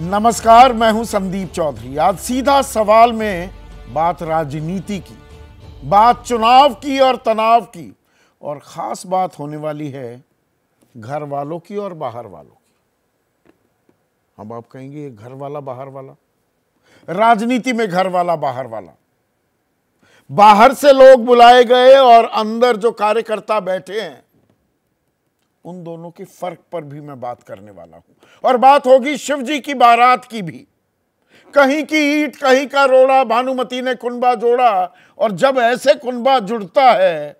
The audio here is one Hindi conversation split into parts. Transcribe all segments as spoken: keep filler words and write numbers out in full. नमस्कार, मैं हूं संदीप चौधरी। आज सीधा सवाल में बात राजनीति की, बात चुनाव की और तनाव की, और खास बात होने वाली है घर वालों की और बाहर वालों की। हम आप कहेंगे घर वाला बाहर वाला, राजनीति में घर वाला बाहर वाला, बाहर से लोग बुलाए गए और अंदर जो कार्यकर्ता बैठे हैं उन दोनों के फर्क पर भी मैं बात करने वाला हूं। और बात होगी शिवजी की बारात की भी। कहीं की ईट कहीं का रोड़ा, भानुमति ने कुनबा जोड़ा। और जब ऐसे कुनबा जुड़ता है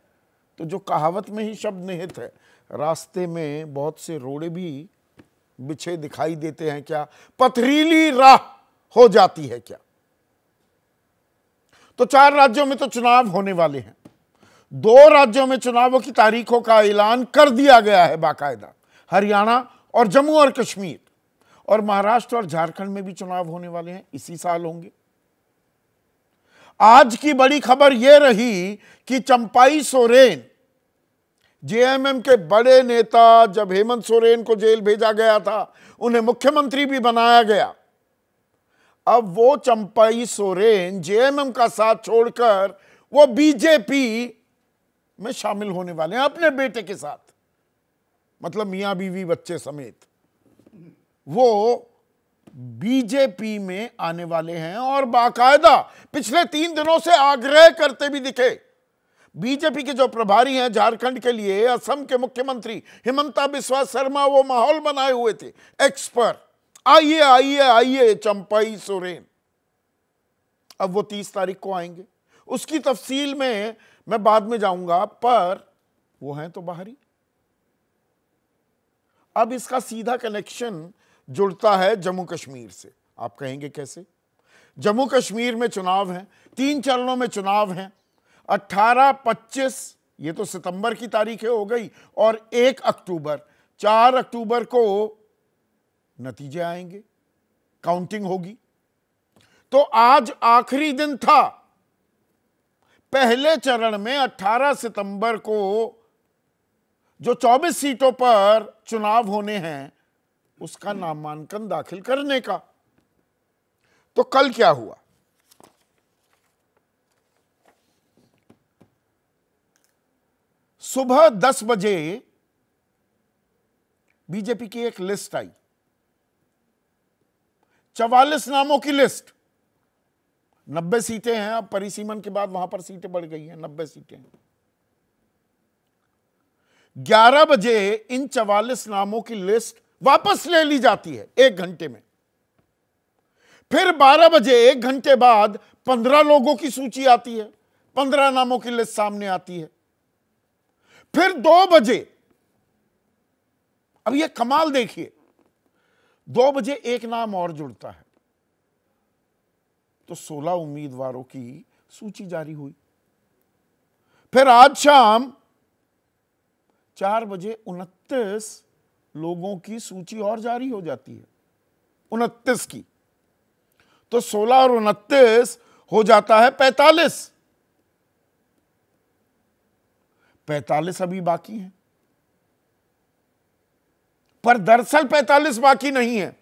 तो जो कहावत में ही शब्द निहित है, रास्ते में बहुत से रोड़े भी बिछे दिखाई देते हैं क्या, पथरीली राह हो जाती है क्या। तो चार राज्यों में तो चुनाव होने वाले हैं, दो राज्यों में चुनावों की तारीखों का ऐलान कर दिया गया है बाकायदा, हरियाणा और जम्मू और कश्मीर। और महाराष्ट्र और झारखंड में भी चुनाव होने वाले हैं, इसी साल होंगे। आज की बड़ी खबर यह रही कि चंपाई सोरेन, जेएमएम के बड़े नेता, जब हेमंत सोरेन को जेल भेजा गया था उन्हें मुख्यमंत्री भी बनाया गया। अब वो चंपाई सोरेन जेएमएम का साथ छोड़कर वो बीजेपी में शामिल होने वाले हैं अपने बेटे के साथ, मतलब मियां बीवी बच्चे समेत वो बीजेपी में आने वाले हैं। और बाकायदा पिछले तीन दिनों से आग्रह करते भी दिखे। बीजेपी के जो प्रभारी हैं झारखंड के लिए, असम के मुख्यमंत्री हिमंता बिस्वा शर्मा, वो माहौल बनाए हुए थे एक्स पर, आइए आइए आइए चंपाई सोरेन। अब वो तीस तारीख को आएंगे, उसकी तफसील में मैं बाद में जाऊंगा, पर वो हैं तो बाहरी। अब इसका सीधा कनेक्शन जुड़ता है जम्मू कश्मीर से। आप कहेंगे कैसे? जम्मू कश्मीर में चुनाव हैं, तीन चरणों में चुनाव हैं, अठारह, पच्चीस, ये तो सितंबर की तारीखें हो गई, और एक अक्टूबर, चार अक्टूबर को नतीजे आएंगे, काउंटिंग होगी। तो आज आखिरी दिन था। पहले चरण में अठारह सितंबर को जो चौबीस सीटों पर चुनाव होने हैं उसका नामांकन दाखिल करने का। तो कल क्या हुआ? सुबह दस बजे बीजेपी की एक लिस्ट आई, चवालीस नामों की लिस्ट। नब्बे सीटें हैं, अब परिसीमन के बाद वहां पर सीटें बढ़ गई हैं, नब्बे सीटें हैं। ग्यारह बजे इन चवालीस नामों की लिस्ट वापस ले ली जाती है एक घंटे में। फिर बारह बजे, एक घंटे बाद, पंद्रह लोगों की सूची आती है, पंद्रह नामों की लिस्ट सामने आती है। फिर दो बजे, अब यह कमाल देखिए, दो बजे एक नाम और जुड़ता है। तो सोलह उम्मीदवारों की सूची जारी हुई। फिर आज शाम चार बजे उनतीस लोगों की सूची और जारी हो जाती है, उनतीस की। तो सोलह और उनतीस हो जाता है पैंतालीस। पैंतालीस अभी बाकी है, पर दरअसल पैंतालीस बाकी नहीं है।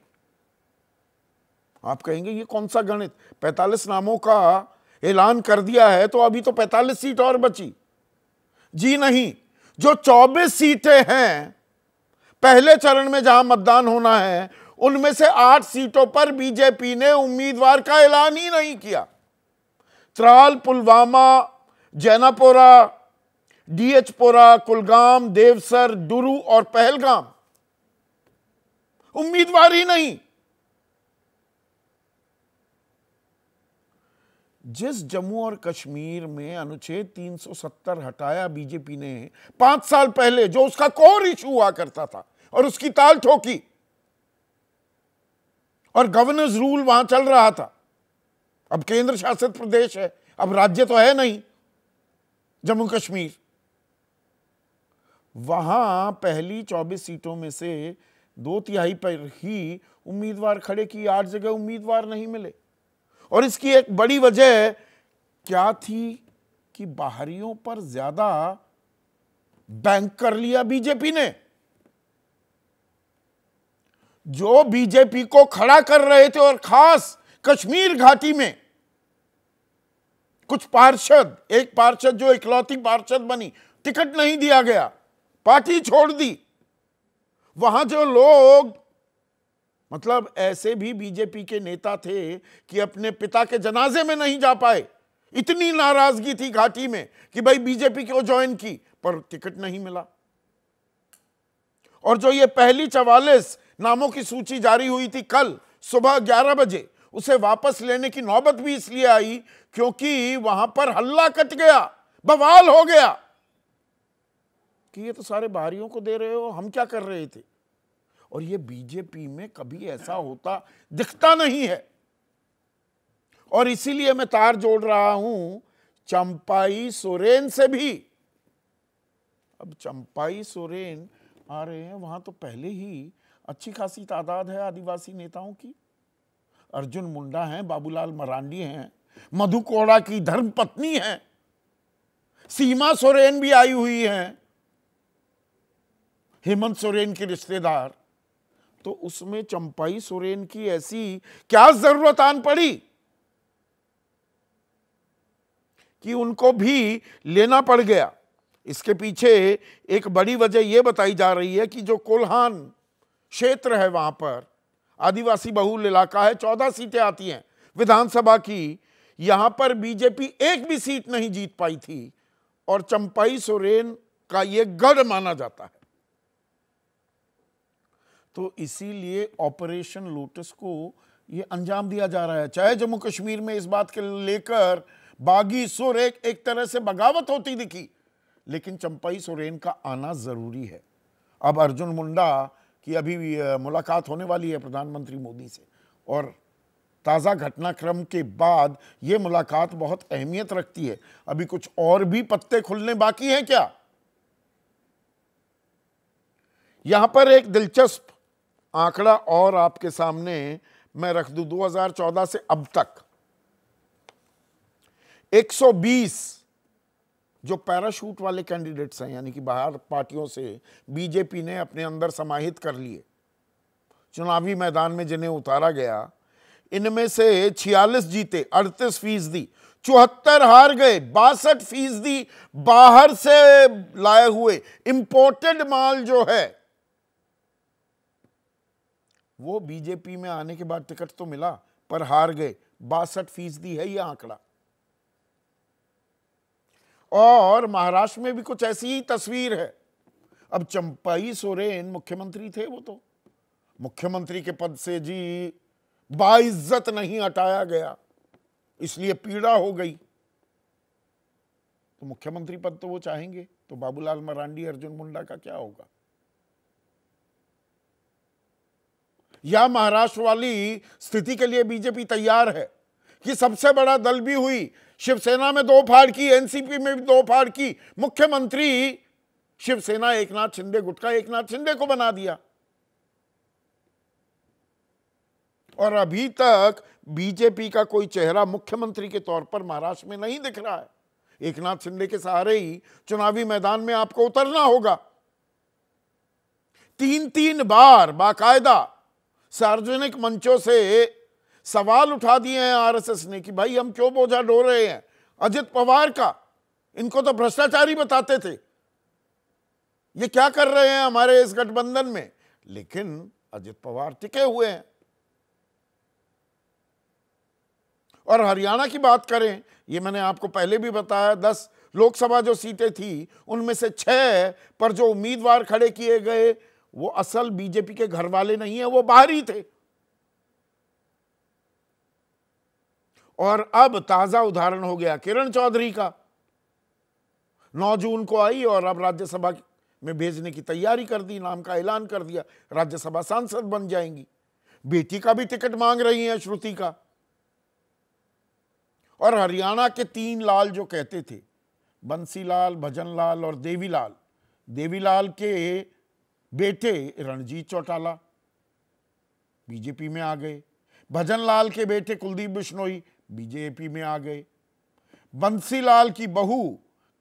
आप कहेंगे ये कौन सा गणित, पैंतालीस नामों का ऐलान कर दिया है तो अभी तो पैंतालीस सीट और बची। जी नहीं, जो चौबीस सीटें हैं पहले चरण में जहां मतदान होना है, उनमें से आठ सीटों पर बीजेपी ने उम्मीदवार का ऐलान ही नहीं किया। त्राल, पुलवामा, जैनापोरा, डीएचपोरा, कुलगाम, देवसर, डुरू और पहलगाम, उम्मीदवार ही नहीं। जिस जम्मू और कश्मीर में अनुच्छेद तीन सौ सत्तर हटाया बीजेपी ने पांच साल पहले, जो उसका कोर इशू हुआ करता था, और उसकी ताल ठोकी, और गवर्नर्स रूल वहां चल रहा था। अब केंद्र शासित प्रदेश है, अब राज्य तो है नहीं जम्मू कश्मीर। वहां पहली चौबीस सीटों में से दो तिहाई पर ही उम्मीदवार खड़े किए, आठ जगह उम्मीदवार नहीं मिले। और इसकी एक बड़ी वजह क्या थी कि बाहरियों पर ज्यादा बैंक कर लिया बीजेपी ने। जो बीजेपी को खड़ा कर रहे थे, और खास कश्मीर घाटी में कुछ पार्षद, एक पार्षद जो इकलौती पार्षद बनी, टिकट नहीं दिया गया, पार्टी छोड़ दी। वहां जो लोग, मतलब ऐसे भी बीजेपी के नेता थे कि अपने पिता के जनाजे में नहीं जा पाए, इतनी नाराजगी थी घाटी में कि भाई बीजेपी को ज्वाइन की पर टिकट नहीं मिला। और जो ये पहली चवालीस नामों की सूची जारी हुई थी कल सुबह ग्यारह बजे, उसे वापस लेने की नौबत भी इसलिए आई क्योंकि वहां पर हल्ला कट गया, बवाल हो गया कि ये तो सारे बाहरियों को दे रहे हो, हम क्या कर रहे थे। और ये बीजेपी में कभी ऐसा होता दिखता नहीं है। और इसीलिए मैं तार जोड़ रहा हूं चंपाई सोरेन से भी। अब चंपाई सोरेन आ रहे हैं, वहां तो पहले ही अच्छी खासी तादाद है आदिवासी नेताओं की। अर्जुन मुंडा हैं, बाबूलाल मरांडी हैं, मधु कोड़ा की धर्मपत्नी हैं, सीमा सोरेन भी आई हुई हैं, हेमंत सोरेन के रिश्तेदार। तो उसमें चंपाई सोरेन की ऐसी क्या जरूरत आन पड़ी कि उनको भी लेना पड़ गया। इसके पीछे एक बड़ी वजह यह बताई जा रही है कि जो कोल्हान क्षेत्र है, वहां पर आदिवासी बहुल इलाका है, चौदह सीटें आती हैं विधानसभा की। यहां पर बीजेपी एक भी सीट नहीं जीत पाई थी और चंपाई सोरेन का यह गढ़ माना जाता है। तो इसीलिए ऑपरेशन लोटस को यह अंजाम दिया जा रहा है। चाहे जम्मू कश्मीर में इस बात के लेकर बागी सुर एक, एक तरह से बगावत होती दिखी, लेकिन चंपाई सोरेन का आना जरूरी है। अब अर्जुन मुंडा की अभी मुलाकात होने वाली है प्रधानमंत्री मोदी से, और ताज़ा घटनाक्रम के बाद ये मुलाकात बहुत अहमियत रखती है। अभी कुछ और भी पत्ते खुलने बाकी हैं क्या। यहाँ पर एक दिलचस्प आंकड़ा और आपके सामने मैं रख दूं। दो हज़ार चौदह से अब तक एक सौ बीस जो पैराशूट वाले कैंडिडेट्स हैं, यानी कि बाहर पार्टियों से बीजेपी ने अपने अंदर समाहित कर लिए, चुनावी मैदान में जिन्हें उतारा गया, इनमें से छियालीस जीते, अड़तीस फीसदी, चौहत्तर हार गए, बासठ फीसदी बाहर से लाए हुए इंपोर्टेड माल जो है वो बीजेपी में आने के बाद टिकट तो मिला पर हार गए, बासठ फीसदी है ये आंकड़ा। और महाराष्ट्र में भी कुछ ऐसी ही तस्वीर है। अब चंपाई सोरेन मुख्यमंत्री थे, वो तो मुख्यमंत्री के पद से जी बाइज्जत नहीं हटाया गया, इसलिए पीड़ा हो गई। तो मुख्यमंत्री पद तो वो चाहेंगे, तो बाबूलाल मरांडी अर्जुन मुंडा का क्या होगा। या महाराष्ट्र वाली स्थिति के लिए बीजेपी तैयार है कि सबसे बड़ा दल भी हुई, शिवसेना में दो फाड़ की, एनसीपी में भी दो फाड़ की, मुख्यमंत्री शिवसेना एकनाथ शिंदे गुट का एकनाथ शिंदे को बना दिया। और अभी तक बीजेपी का कोई चेहरा मुख्यमंत्री के तौर पर महाराष्ट्र में नहीं दिख रहा है। एकनाथ शिंदे के सहारे ही चुनावी मैदान में आपको उतरना होगा। तीन तीन बार बाकायदा सार्वजनिक मंचों से सवाल उठा दिए हैं आरएसएस ने कि भाई हम क्यों बोझा ढो रहे हैं अजित पवार का, इनको तो भ्रष्टाचारी बताते थे, ये क्या कर रहे हैं हमारे इस गठबंधन में। लेकिन अजित पवार टिके हुए हैं। और हरियाणा की बात करें, ये मैंने आपको पहले भी बताया, दस लोकसभा जो सीटें थी उनमें से छह पर जो उम्मीदवार खड़े किए गए वो असल बीजेपी के घर वाले नहीं है, वो बाहरी थे। और अब ताजा उदाहरण हो गया किरण चौधरी का। नौ जून को आई और अब राज्यसभा में भेजने की तैयारी कर दी, नाम का ऐलान कर दिया, राज्यसभा सांसद बन जाएंगी। बेटी का भी टिकट मांग रही है श्रुति का। और हरियाणा के तीन लाल जो कहते थे, बंसीलाल, भजनलाल और देवीलाल, देवीलाल के बेटे रणजीत चौटाला बीजेपी में आ गए, भजनलाल के बेटे कुलदीप बिश्नोई बीजेपी में आ गए, बंसीलाल की बहू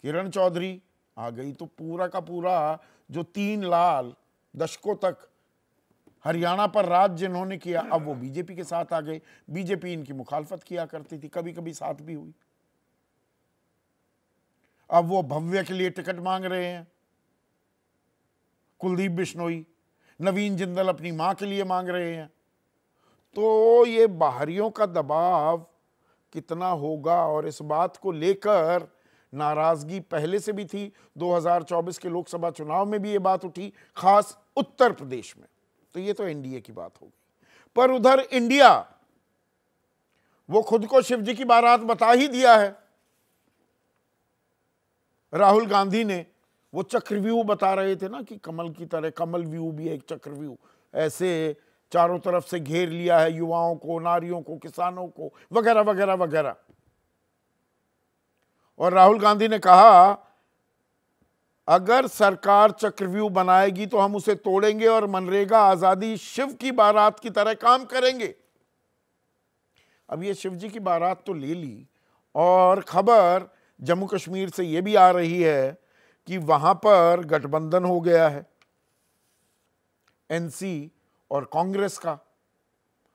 किरण चौधरी आ गई। तो पूरा का पूरा जो तीन लाल दशकों तक हरियाणा पर राज जिन्होंने किया अब वो बीजेपी के साथ आ गए। बीजेपी इनकी मुखालफत किया करती थी, कभी कभी साथ भी हुई। अब वो भव्य के लिए टिकट मांग रहे हैं, कुलदीप बिश्नोई, नवीन जिंदल अपनी मां के लिए मांग रहे हैं। तो ये बाहरियों का दबाव कितना होगा, और इस बात को लेकर नाराजगी पहले से भी थी। दो हज़ार चौबीस के लोकसभा चुनाव में भी ये बात उठी, खास उत्तर प्रदेश में। तो ये तो एनडीए की बात हो गई, पर उधर इंडिया, वो खुद को शिवजी की बारात बता ही दिया है। राहुल गांधी ने वो चक्रव्यूह बता रहे थे ना, कि कमल की तरह, कमल व्यू भी एक चक्रव्यूह, ऐसे चारों तरफ से घेर लिया है युवाओं को, नारियों को, किसानों को, वगैरह वगैरह वगैरह। और राहुल गांधी ने कहा, अगर सरकार चक्रव्यूह बनाएगी तो हम उसे तोड़ेंगे और मनरेगा आजादी शिव की बारात की तरह काम करेंगे। अब ये शिवजी की बारात तो ले ली, और खबर जम्मू कश्मीर से ये भी आ रही है कि वहां पर गठबंधन हो गया है एनसी और कांग्रेस का।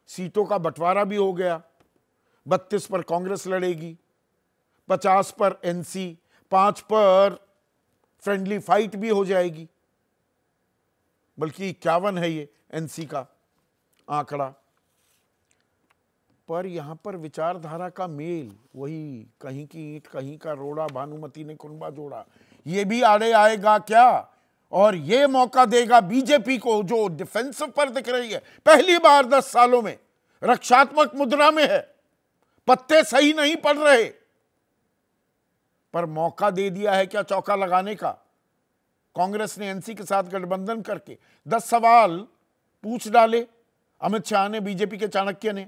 सीटों का बंटवारा भी हो गया, बत्तीस पर कांग्रेस लड़ेगी, पचास पर एनसी, पांच पर फ्रेंडली फाइट भी हो जाएगी, बल्कि इक्यावन है ये एनसी का आंकड़ा। पर यहाँ पर विचारधारा का मेल, वही कहीं की ईंट कहीं का रोड़ा, भानुमति ने कुनबा जोड़ा, ये भी आड़े आएगा क्या? और ये मौका देगा बीजेपी को, जो डिफेंसिव पर दिख रही है, पहली बार दस सालों में रक्षात्मक मुद्रा में है, पत्ते सही नहीं पड़ रहे, पर मौका दे दिया है क्या चौका लगाने का? कांग्रेस ने एनसी के साथ गठबंधन करके दस सवाल पूछ डाले अमित शाह ने, बीजेपी के चाणक्य ने,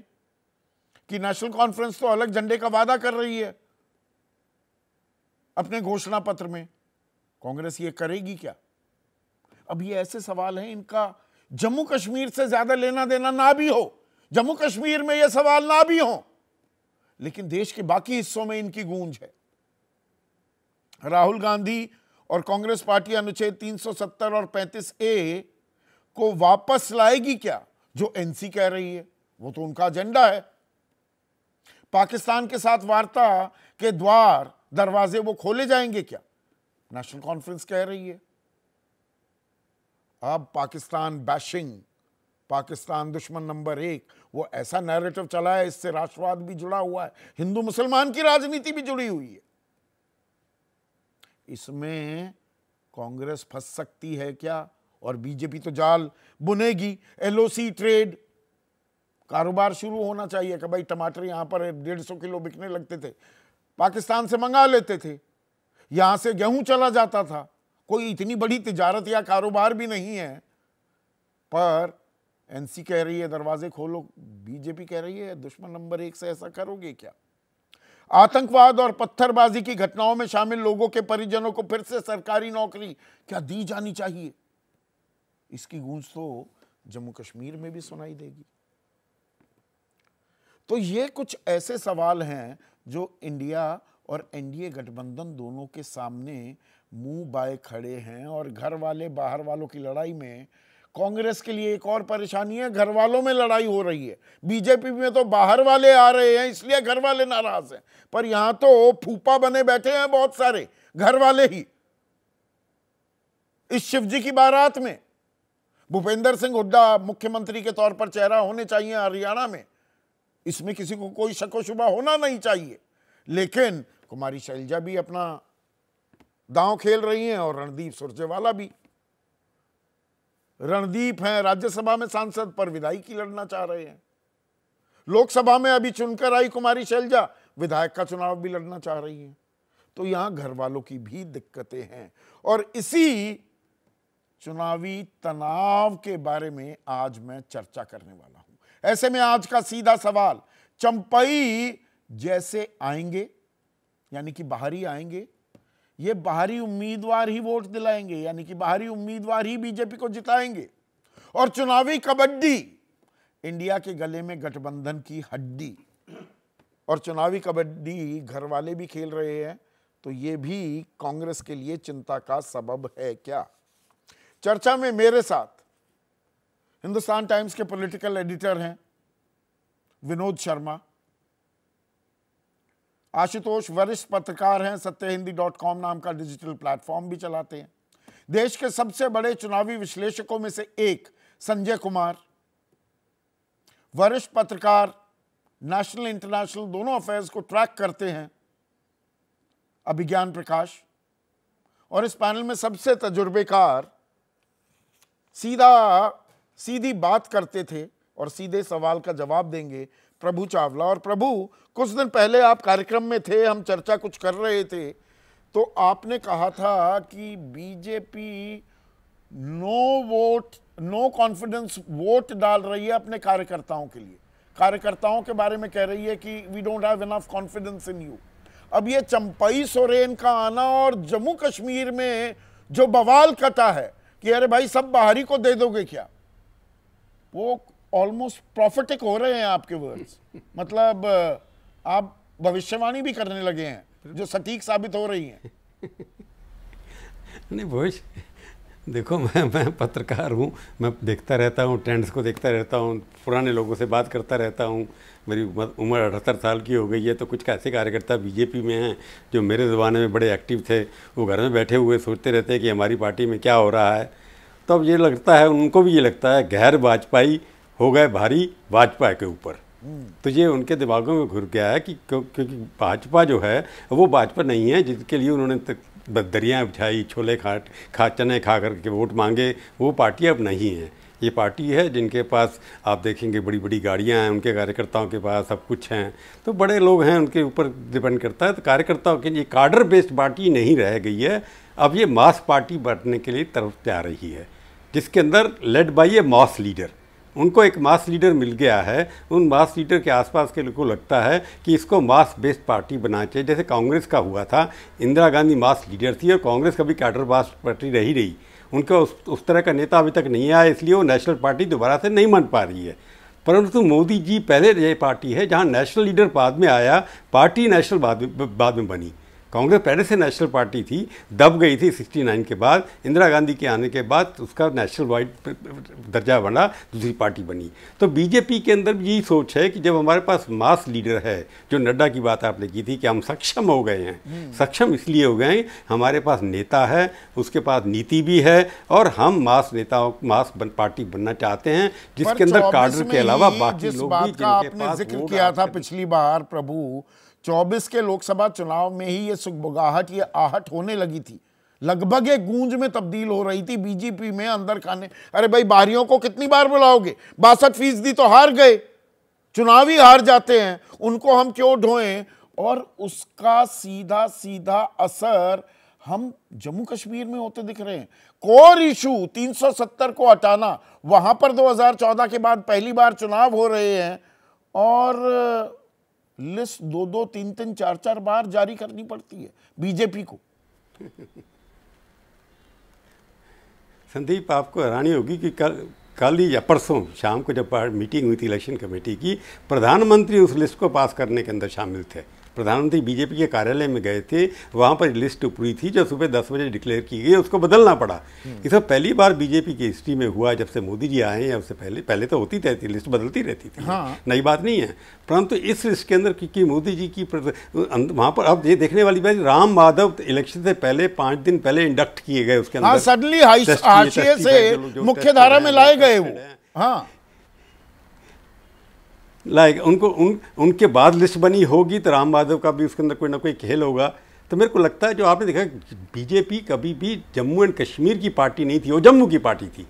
कि नेशनल कॉन्फ्रेंस तो अलग झंडे का वादा कर रही है अपने घोषणा पत्र में, कांग्रेस ये करेगी क्या? अब ये ऐसे सवाल हैं, इनका जम्मू कश्मीर से ज्यादा लेना देना ना भी हो, जम्मू कश्मीर में ये सवाल ना भी हो, लेकिन देश के बाकी हिस्सों में इनकी गूंज है। राहुल गांधी और कांग्रेस पार्टी अनुच्छेद तीन सौ सत्तर और पैंतीस ए को वापस लाएगी क्या, जो एनसी कह रही है? वो तो उनका एजेंडा है। पाकिस्तान के साथ वार्ता के द्वार दरवाजे वो खोले जाएंगे क्या? नेशनल कॉन्फ्रेंस कह रही है। अब पाकिस्तान बैशिंग, पाकिस्तान दुश्मन नंबर एक, वो ऐसा नैरेटिव चला है, इससे राष्ट्रवाद भी जुड़ा हुआ है, हिंदू मुसलमान की राजनीति भी जुड़ी हुई है। इसमें कांग्रेस फंस सकती है क्या? और बीजेपी तो जाल बुनेगी। एलओसी ट्रेड, कारोबार शुरू होना चाहिए कि भाई टमाटर यहाँ पर डेढ़ सौ किलो बिकने लगते थे, पाकिस्तान से मंगा लेते थे, यहाँ से गेहूं चला जाता था, कोई इतनी बड़ी तिजारत या कारोबार भी नहीं है। पर एनसी कह रही है दरवाजे खोलो, बीजेपी कह रही है दुश्मन नंबर एक से ऐसा करोगे क्या? आतंकवाद और पत्थरबाजी की घटनाओं में शामिल लोगों के परिजनों को फिर से सरकारी नौकरी क्या दी जानी चाहिए? इसकी गूंज तो जम्मू कश्मीर में भी सुनाई देगी। तो ये कुछ ऐसे सवाल हैं जो इंडिया और एनडीए गठबंधन दोनों के सामने मुंह बाए खड़े हैं। और घर वाले बाहर वालों की लड़ाई में कांग्रेस के लिए एक और परेशानी है, घर वालों में लड़ाई हो रही है। बीजेपी में तो बाहर वाले आ रहे हैं इसलिए घर वाले नाराज हैं, पर यहां तो फूफा बने बैठे हैं बहुत सारे घर वाले ही इस शिवजी की बारात में। भूपेंद्र सिंह हुड्डा मुख्यमंत्री के तौर पर चेहरा होने चाहिए हरियाणा में, इसमें किसी को कोई शकोशुबा होना नहीं चाहिए। लेकिन कुमारी शैलजा भी अपना दांव खेल रही हैं, और रणदीप सुरजेवाला भी। रणदीप हैं राज्यसभा में सांसद, पर विधायक की लड़ना चाह रहे हैं। लोकसभा में अभी चुनकर आई कुमारी शैलजा विधायक का चुनाव भी लड़ना चाह रही हैं। तो यहाँ घर वालों की भी दिक्कतें हैं, और इसी चुनावी तनाव के बारे में आज मैं चर्चा करने वाला हूँ। ऐसे में आज का सीधा सवाल, चंपाई जैसे आएंगे, यानी कि बाहरी आएंगे, ये बाहरी उम्मीदवार ही वोट दिलाएंगे, यानी कि बाहरी उम्मीदवार ही बीजेपी को जिताएंगे, और चुनावी कबड्डी इंडिया के गले में गठबंधन की हड्डी। और चुनावी कबड्डी घर वाले भी खेल रहे हैं, तो ये भी कांग्रेस के लिए चिंता का सबब है क्या? चर्चा में मेरे साथ हिंदुस्तान टाइम्स के पॉलिटिकल एडिटर हैं विनोद शर्मा। आशुतोष वरिष्ठ पत्रकार हैं, सत्य हिंदी डॉट कॉम नाम का डिजिटल प्लेटफॉर्म भी चलाते हैं। देश के सबसे बड़े चुनावी विश्लेषकों में से एक संजय कुमार वरिष्ठ पत्रकार, नेशनल इंटरनेशनल दोनों अफेयर्स को ट्रैक करते हैं, अभिज्ञान प्रकाश। और इस पैनल में सबसे तजुर्बेकार सीधा सीधी बात करते थे और सीधे सवाल का जवाब देंगे प्रभु चावला। और प्रभु, कुछ दिन पहले आप कार्यक्रम में थे, हम चर्चा कुछ कर रहे थे, तो आपने कहा था कि BJP no vote no confidence vote डाल रही है अपने कार्यकर्ताओं के लिए, कार्यकर्ताओं के बारे में कह रही है कि we don't have enough confidence in you. अब ये चंपाई सोरेन का आना और जम्मू कश्मीर में जो बवाल कटा है कि अरे भाई सब बाहरी को दे दोगे क्या, वो ऑलमोस्ट प्रॉफिटिक हो रहे हैं आपके वर्ड्स। मतलब आप भविष्यवाणी भी करने लगे हैं जो सटीक साबित हो रही हैं। नहीं भविष्य देखो, मैं मैं पत्रकार हूँ, मैं देखता रहता हूँ, ट्रेंड्स को देखता रहता हूँ, पुराने लोगों से बात करता रहता हूँ। मेरी उम्र अठहत्तर साल की हो गई है, तो कुछ ऐसे कार्यकर्ता बीजेपी में हैं जो मेरे ज़माने में बड़े एक्टिव थे, वो घर में बैठे हुए सोचते रहते हैं कि हमारी पार्टी में क्या हो रहा है। तो अब ये लगता है, उनको भी ये लगता है, गैर वाजपेयी हो गए भारी भाजपा के ऊपर। तो ये उनके दिमागों में घुस गया है कि क्योंकि भाजपा जो है वो भाजपा नहीं है जिसके लिए उन्होंने दरियाँ बिछाई, छोले खा खा चने खा करके वोट मांगे, वो पार्टी अब नहीं है। ये पार्टी है जिनके पास आप देखेंगे बड़ी बड़ी गाड़ियां हैं, उनके कार्यकर्ताओं के पास सब कुछ हैं, तो बड़े लोग हैं, उनके ऊपर डिपेंड करता है। तो कार्यकर्ताओं के लिए कार्डर बेस्ड पार्टी नहीं रह गई है, अब ये मास पार्टी बांटने के लिए तरफ जा रही है, जिसके अंदर led by a mass leader. उनको एक मास लीडर मिल गया है, उन मास लीडर के आसपास के लोगों को लगता है कि इसको मास बेस्ड पार्टी बनाना चाहिए। जैसे कांग्रेस का हुआ था, इंदिरा गांधी मास लीडर थी और कांग्रेस कभी कैडर बेस्ड पार्टी रही रही उनका उस, उस तरह का नेता अभी तक नहीं आया, इसलिए वो नेशनल पार्टी दोबारा से नहीं बन पा रही है। परंतु मोदी जी पहले ये पार्टी है जहाँ नेशनल लीडर बाद में आया, पार्टी नेशनल बाद में, बाद में बनी। कांग्रेस पहले से नेशनल पार्टी थी, दब गई थी उनहत्तर के बाद, इंदिरा गांधी के आने के बाद उसका नेशनल वाइड दर्जा बना, दूसरी पार्टी बनी। तो बीजेपी के अंदर भी यही सोच है कि जब हमारे पास मास लीडर है, जो नड्डा की बात आपने की थी कि हम सक्षम हो गए हैं, सक्षम इसलिए हो गए हैं हमारे पास नेता है, उसके पास नीति भी है, और हम मास नेताओं मास बन, पार्टी बनना चाहते हैं जिसके अंदर काडर के अलावा बाकी लोग भी जिनके पास जिक्र किया था पिछली बार प्रभु, चौबीस के लोकसभा चुनाव में ही ये सुगबुगाहट, ये आहट होने लगी थी, लगभग एक गूंज में तब्दील हो रही थी बीजेपी में अंदर खाने। अरे भाई बाहरियों को कितनी बार बुलाओगे, बासठ फीसदी तो हार गए, चुनावी हार जाते हैं, उनको हम क्यों ढोएं। और उसका सीधा सीधा असर हम जम्मू कश्मीर में होते दिख रहे हैं। कोर इशू तीन सौ सत्तर को हटाना, वहां पर दो हज़ार चौदह के बाद पहली बार चुनाव हो रहे हैं और लिस्ट दो दो तीन तीन चार चार बार जारी करनी पड़ती है बीजेपी को। संदीप, आपको हैरानी होगी कि कल कल ही या परसों शाम को जब मीटिंग हुई थी इलेक्शन कमेटी की, प्रधानमंत्री उस लिस्ट को पास करने के अंदर शामिल थे। प्रधानमंत्री बीजेपी के कार्यालय में गए थे, वहाँ पर लिस्ट पूरी थी जो सुबह दस बजे डिक्लेयर की गई, उसको बदलना पड़ा। इस सब पहली बार बीजेपी की हिस्ट्री में हुआ जब से मोदी जी आए हैं, या उससे पहले पहले तो होती रहती, लिस्ट बदलती रहती थी, हाँ। नई बात नहीं है, परंतु तो इस लिस्ट के अंदर क्योंकि मोदी जी की वहाँ पर अब ये देखने वाली बात, राम माधव इलेक्शन से पहले पाँच दिन पहले इंडक्ट किए गए, उसके अंदर सडनली से मुख्यधारा में लाए गए वो, हाँ लाइक उनको उन उनके बाद लिस्ट बनी होगी, तो राम माधव का भी उसके अंदर कोई ना कोई खेल होगा। तो मेरे को लगता है जो आपने देखा, बीजेपी कभी भी जम्मू एंड कश्मीर की पार्टी नहीं थी, वो जम्मू की पार्टी थी।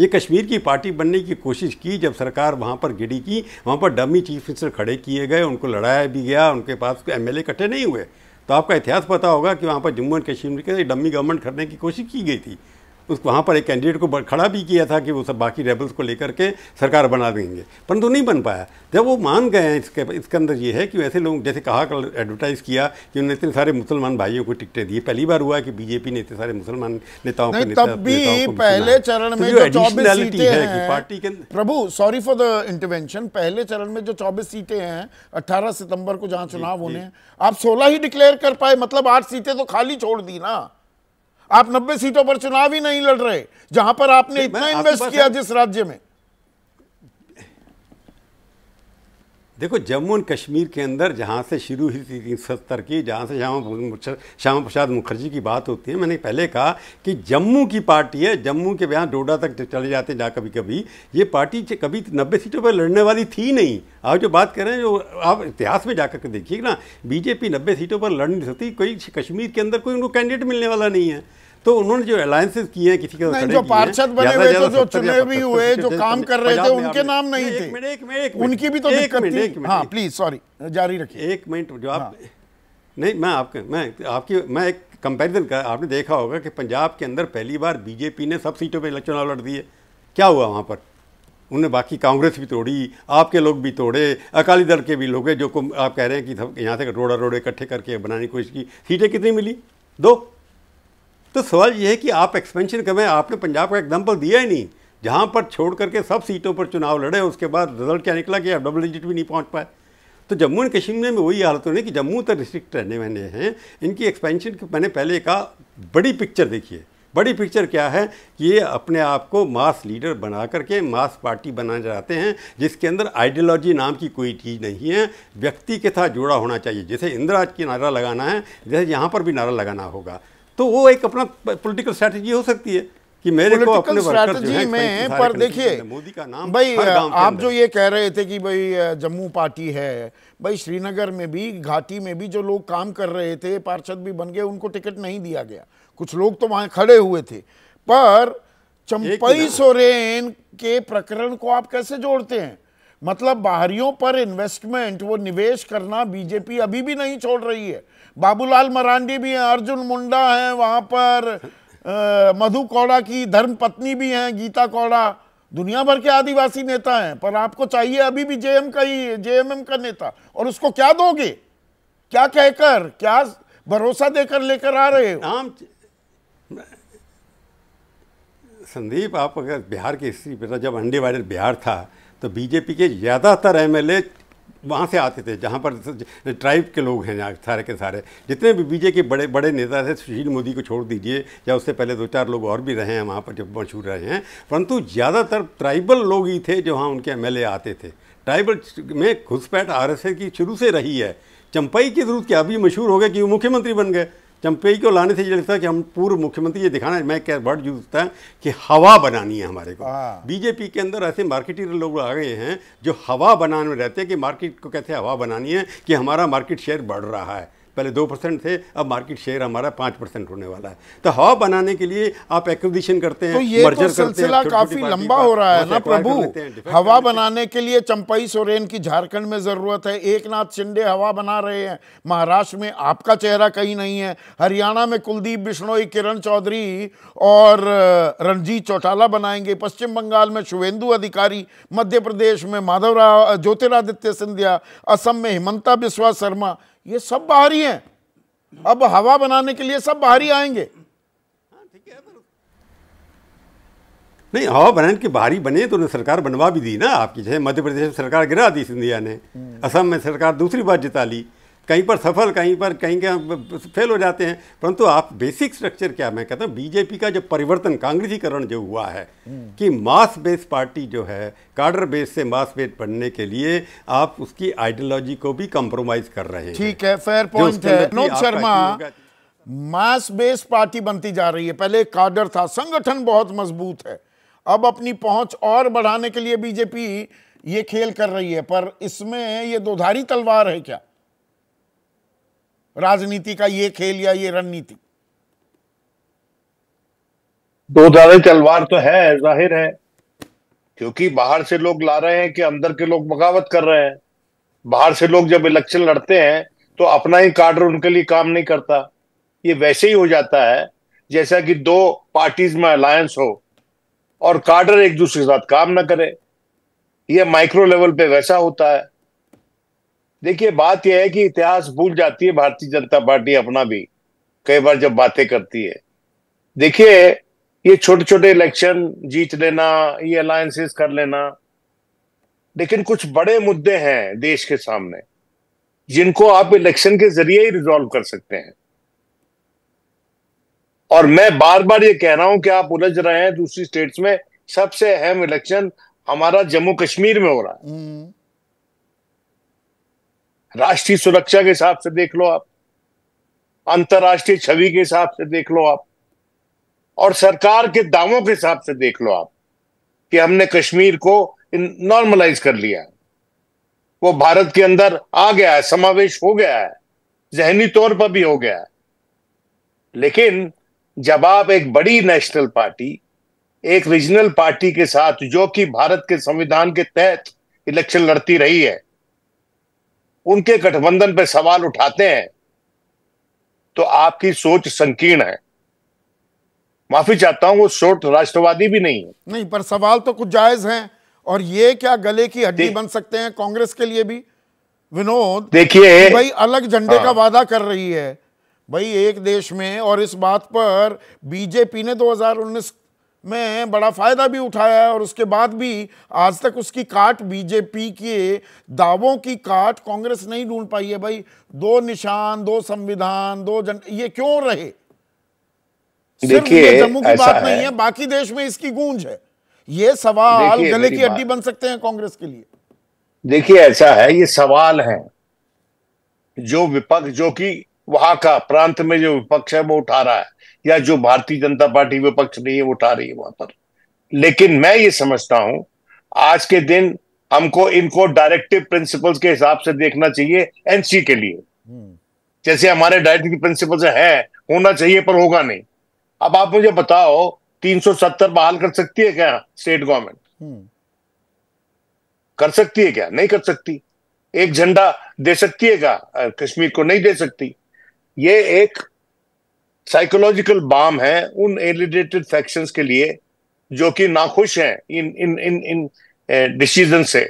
ये कश्मीर की पार्टी बनने की कोशिश की जब सरकार वहाँ पर गिरी की, वहाँ पर डमी चीफ मिनिस्टर खड़े किए गए, उनको लड़ाया भी गया, उनके पास एम एल ए इकट्ठे नहीं हुए। तो आपका इतिहास पता होगा कि वहाँ पर जम्मू एंड कश्मीर के डमी गवर्नमेंट करने की कोशिश की गई थी, उस वहाँ पर एक कैंडिडेट को खड़ा भी किया था कि वो सब बाकी रेबल्स को लेकर के सरकार बना देंगे, परंतु नहीं बन पाया। जब वो मान गए हैं, इसके इसके अंदर ये है कि वैसे लोग जैसे कहा कल एडवर्टाइज़ किया कि उन्होंने इतने सारे मुसलमान भाइयों को टिकटें दी, पहली बार हुआ कि बीजेपी ने इतने सारे मुसलमान नेताओं को नेता, नेताओं पहले चरण में जो एडिशनलिटी है कि पार्टी के Prabhu sorry for the intervention पहले चरण में जो चौबीस सीटें हैं अट्ठारह सितंबर को जहाँ चुनाव होने हैं, आप सोलह ही डिक्लेयर कर पाए, मतलब आठ सीटें तो खाली छोड़ दी ना। आप नब्बे सीटों पर चुनाव ही नहीं लड़ रहे जहां पर आपने इतना इन्वेस्ट किया जिस राज्य में। देखो जम्मू और कश्मीर के अंदर जहाँ से शुरू हुई थी तीन सत्तर की, जहाँ से श्यामा श्यामा प्रसाद मुखर्जी की बात होती है, मैंने पहले कहा कि जम्मू की पार्टी है, जम्मू के यहाँ डोडा तक चले जाते हैं जहाँ कभी कभी ये पार्टी कभी नब्बे सीटों पर लड़ने वाली थी नहीं। आप जो बात कर रहे हैं, जो आप इतिहास में जाकर के देखिए ना, बीजेपी नब्बे सीटों पर लड़ नहीं सकती, कोई कश्मीर के अंदर कोई उनको कैंडिडेट मिलने वाला नहीं है। तो उन्होंने जो अलायंसेस किए हैं किसी का, जो पार्षद बने हुए थे, जो चुने भी हुए, जो काम कर रहे थे, उनके नाम नहीं थे, उनकी भी तो दिक्कत थी। हाँ प्लीज, सॉरी, जारी रखिए। एक मिनट, जो आप नहीं, मैं आपके मैं आपकी मैं एक कंपैरिजन का, आपने देखा होगा कि पंजाब के अंदर पहली बार बीजेपी ने सब सीटों पर चुनाव लड़ दिए, क्या हुआ वहाँ पर? उन्होंने बाकी कांग्रेस भी तोड़ी, आपके लोग भी तोड़े, अकाली दल के भी लोग, जो आप कह रहे हैं कि सब यहाँ से रोड़ा रोड़े इकट्ठे करके बनाने की कोशिश की, सीटें कितनी मिली? दो। तो सवाल यह है कि आप एक्सपेंशन करें, आपने पंजाब का एग्जाम्पल दिया ही नहीं, जहाँ पर छोड़ करके सब सीटों पर चुनाव लड़े, उसके बाद रिजल्ट क्या निकला कि आप डबल डिजिट भी नहीं पहुँच पाए। तो जम्मू एंड कश्मीर में वही हालत होने कि जम्मू तक डिस्ट्रिक्ट रहने वाले हैं, इनकी एक्सपेंशन की मैंने पहले कहा, बड़ी पिक्चर देखिए। बड़ी पिक्चर क्या है कि ये अपने आप को मास लीडर बना करके मास पार्टी बनाना चाहते हैं, जिसके अंदर आइडियोलॉजी नाम की कोई चीज़ नहीं है, व्यक्ति के साथ जुड़ा होना चाहिए। जैसे इंदिरा की नारा लगाना है, जैसे यहाँ पर भी नारा लगाना होगा, तो वो एक अपना पॉलिटिकल स्ट्रैटेजी हो सकती है कि मेरे को अपने स्ट्रैटेजी में। पर देखिए मोदी का नाम भाई, आप जो ये कह रहे थे कि भाई जम्मू पार्टी है, भाई श्रीनगर में भी, घाटी में भी जो लोग काम कर रहे थे, पार्षद भी बन गए, उनको टिकट नहीं दिया गया, कुछ लोग तो वहां खड़े हुए थे। पर चंपाई सोरेन के प्रकरण को आप कैसे जोड़ते हैं? मतलब बाहरियों पर इन्वेस्टमेंट, वो निवेश करना बीजेपी अभी भी नहीं छोड़ रही है। बाबूलाल मरांडी भी हैं, अर्जुन मुंडा हैं वहाँ पर, मधु कौड़ा की धर्म पत्नी भी हैं गीता कौड़ा, दुनिया भर के आदिवासी नेता हैं। पर आपको चाहिए अभी भी जेएम का ही जेएमएम का नेता, और उसको क्या दोगे? क्या कहकर, क्या भरोसा देकर लेकर आ रहे हो? नाम संदीप, आप अगर बिहार की हिस्ट्री पता, जब अनडिवाइडेड बिहार था तो बीजेपी के ज़्यादातर एमएलए वहाँ से आते थे, जहाँ पर ट्राइब के लोग हैं। यहाँ सारे के सारे जितने भी बीजेपी के बड़े बड़े नेता थे, सुशील मोदी को छोड़ दीजिए, या उससे पहले दो चार लोग और भी रहे हैं वहाँ पर जो मशहूर रहे हैं, परंतु ज़्यादातर ट्राइबल लोग ही थे जो वहाँ उनके एमएलए आते थे। ट्राइबल में घुसपैठ आरएसएस की शुरू से रही है। चंपाई की जरूरत क्या? अभी मशहूर हो गए कि वो मुख्यमंत्री बन गए। चंपाई को लाने से ये लगता है कि हम पूर्व मुख्यमंत्री, ये दिखाना, मैं क्या वर्ड यूज होता है कि हवा बनानी है हमारे को। बीजेपी के अंदर ऐसे मार्केटिंग लोग आ गए हैं जो हवा बनाने में रहते हैं कि मार्केट को कैसे हवा बनानी है, कि हमारा मार्केट शेयर बढ़ रहा है, पहले दो परसेंट थे, अब मार्केट शेयर हमारा पाँच परसेंट होने वाला है। तो हवा बनाने के लिए आप एक्विजिशन करते हैं, तो ये मर्जर तो सिलसिला काफी लंबा हो रहा है ना प्रभु। हवा बनाने के लिए चंपाई सोरेन की झारखंड में जरूरत है, एकनाथ शिंदे हवा बना रहे हैं, महाराष्ट्र में आपका चेहरा कहीं नहीं है, हरियाणा में कुलदीप बिश्नोई, किरण चौधरी और रणजीत चौटाला बनाएंगे, पश्चिम बंगाल में शुभेंदु अधिकारी, मध्य प्रदेश में माधवराव ज्योतिरादित्य सिंधिया, असम में हिमंता बिस्वा शर्मा, ये सब बाहरी हैं। अब हवा बनाने के लिए सब बाहरी आएंगे। नहीं, हवा बनाने के बाहरी बने तो उन्हें सरकार बनवा भी दी ना आपकी, जैसे मध्य प्रदेश में सरकार गिरा दी सिंधिया ने, असम में सरकार दूसरी बार जिता ली, कहीं पर सफल, कहीं पर कहीं के फेल हो जाते हैं। परंतु आप बेसिक स्ट्रक्चर क्या, मैं कहता हूँ बीजेपी का जो परिवर्तन, कांग्रेसीकरण जो हुआ है कि मास बेस पार्टी जो है, कार्डर बेस से मास बेस बनने के लिए आप उसकी आइडियोलॉजी को भी कम्प्रोमाइज कर रहे हैं। ठीक है, फेयर पॉइंट है। Vinod Sharma, mass base party बनती जा रही है, पहले कार्डर था, संगठन बहुत मजबूत है, अब अपनी पहुंच और बढ़ाने के लिए बीजेपी ये खेल कर रही है। पर इसमें ये दोधारी तलवार है क्या, राजनीति का ये खेल या ये रणनीति? दो धारे तलवार तो है, जाहिर है, क्योंकि बाहर से लोग ला रहे हैं कि अंदर के लोग बगावत कर रहे हैं। बाहर से लोग जब इलेक्शन लड़ते हैं तो अपना ही कार्डर उनके लिए काम नहीं करता। ये वैसे ही हो जाता है जैसा कि दो पार्टीज में अलायंस हो और कार्डर एक दूसरे के साथ काम ना करे। यह माइक्रो लेवल पे वैसा होता है। देखिए, बात यह है कि इतिहास भूल जाती है भारतीय जनता पार्टी अपना भी कई बार जब बातें करती है। देखिए, ये छोटे छोटे इलेक्शन जीत लेना, ये अलायंसेस कर लेना, लेकिन कुछ बड़े मुद्दे हैं देश के सामने जिनको आप इलेक्शन के जरिए ही रिजॉल्व कर सकते हैं। और मैं बार बार ये कह रहा हूं कि आप उलझ रहे हैं दूसरी स्टेट्स में। सबसे अहम इलेक्शन हमारा जम्मू कश्मीर में हो रहा है। राष्ट्रीय सुरक्षा के हिसाब से देख लो आप, अंतर्राष्ट्रीय छवि के हिसाब से देख लो आप, और सरकार के दावों के हिसाब से देख लो आप कि हमने कश्मीर को नॉर्मलाइज कर लिया है, वो भारत के अंदर आ गया है, समावेश हो गया है, जहनी तौर पर भी हो गया है। लेकिन जब आप एक बड़ी नेशनल पार्टी, एक रीजनल पार्टी के साथ जो कि भारत के संविधान के तहत इलेक्शन लड़ती रही है, उनके गठबंधन पर सवाल उठाते हैं तो आपकी सोच संकीर्ण है। माफी चाहता हूं, वो सोच राष्ट्रवादी भी नहीं है। नहीं, पर सवाल तो कुछ जायज हैं, और ये क्या गले की हड्डी बन सकते हैं कांग्रेस के लिए भी। विनोद देखिए भाई, अलग झंडे हाँ। का वादा कर रही है भाई, एक देश में, और इस बात पर बीजेपी ने दो हज़ार उन्नीस में बड़ा फायदा भी उठाया है, और उसके बाद भी आज तक उसकी काट, बीजेपी के दावों की काट कांग्रेस नहीं ढूंढ पाई है भाई। दो निशान, दो संविधान, दो झंडे, ये क्यों रहे? देखिए जम्मू की बात नहीं है, बाकी देश में इसकी गूंज है। ये सवाल गले की हड्डी बन सकते हैं कांग्रेस के लिए। देखिए ऐसा है, ये सवाल है जो विपक्ष, जो कि वहां का प्रांत में जो विपक्ष है वो उठा रहा है, या जो भारतीय जनता पार्टी विपक्ष नहीं है वो उठा रही है वहां पर। लेकिन मैं ये समझता हूं आज के दिन हमको इनको डायरेक्टिव प्रिंसिपल्स के हिसाब से देखना चाहिए एनसी के लिए, जैसे हमारे डायरेक्टिव प्रिंसिपल्स हैं, होना चाहिए पर होगा नहीं। अब आप मुझे बताओ, तीन सौ सत्तर बहाल कर सकती है क्या स्टेट गवर्नमेंट? कर सकती है क्या? नहीं कर सकती। एक झंडा दे सकती है क्या कश्मीर को? नहीं दे सकती। ये एक साइकोलॉजिकल बम है उन एलिडेटेड फैक्शंस के लिए जो कि नाखुश हैं इन इन इन इन डिसीजन से।